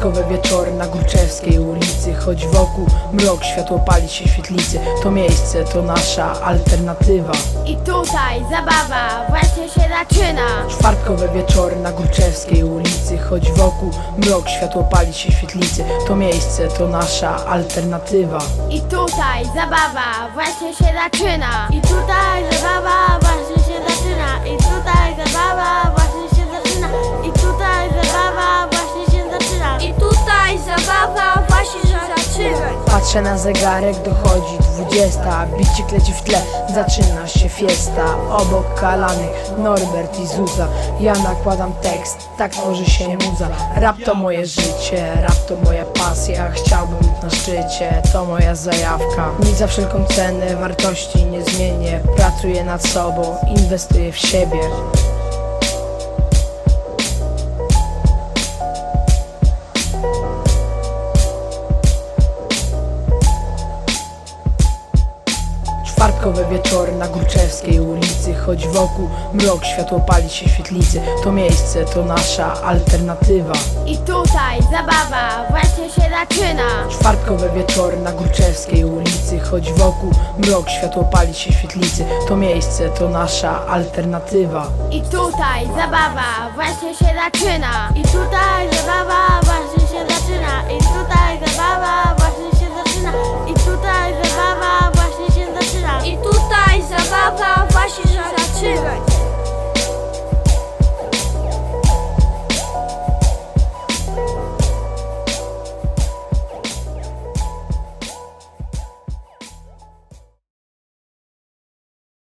Piątkowe wieczory na Górczewskiej ulicy, choć wokół mrok, światło pali się świetlicy. To miejsce to nasza alternatywa i tutaj zabawa właśnie się zaczyna. Czwartkowe wieczory na Górczewskiej ulicy, choć wokół mrok, światło pali się świetlicy. To miejsce to nasza alternatywa i tutaj zabawa właśnie się zaczyna. I tutaj zabawa właśnie się zaczyna. I tutaj zabawa właśnie się zaczyna. I tutaj zabawa właśnie się zaczyna. I tutaj zabawa właśnie się zaczyna. Patrzę na zegarek, dochodzi 20. Bicik leci w tle, zaczyna się fiesta. Obok kalanych Norbert i Zuza. Ja nakładam tekst, tak tworzy się muza. Rap to moje życie, rap to moja pasja. Chciałbym być na szczycie, to moja zajawka. Nic za wszelką cenę, wartości nie zmienię. Pracuję nad sobą, inwestuję w siebie. Czwartkowe wieczory na Górczewskiej ulicy, choć wokół mrok, światło pali się świetlicy. To miejsce to nasza alternatywa i tutaj zabawa właśnie się zaczyna. Czwartkowe wieczory na Górczewskiej ulicy, choć wokół mrok, światło pali się świetlicy. To miejsce to nasza alternatywa i tutaj zabawa właśnie się zaczyna. I tutaj zabawa właśnie się zaczyna. I tutaj zabawa właśnie się zaczyna. I tutaj zabawa właśnie się zaczyna. I tutaj zabawa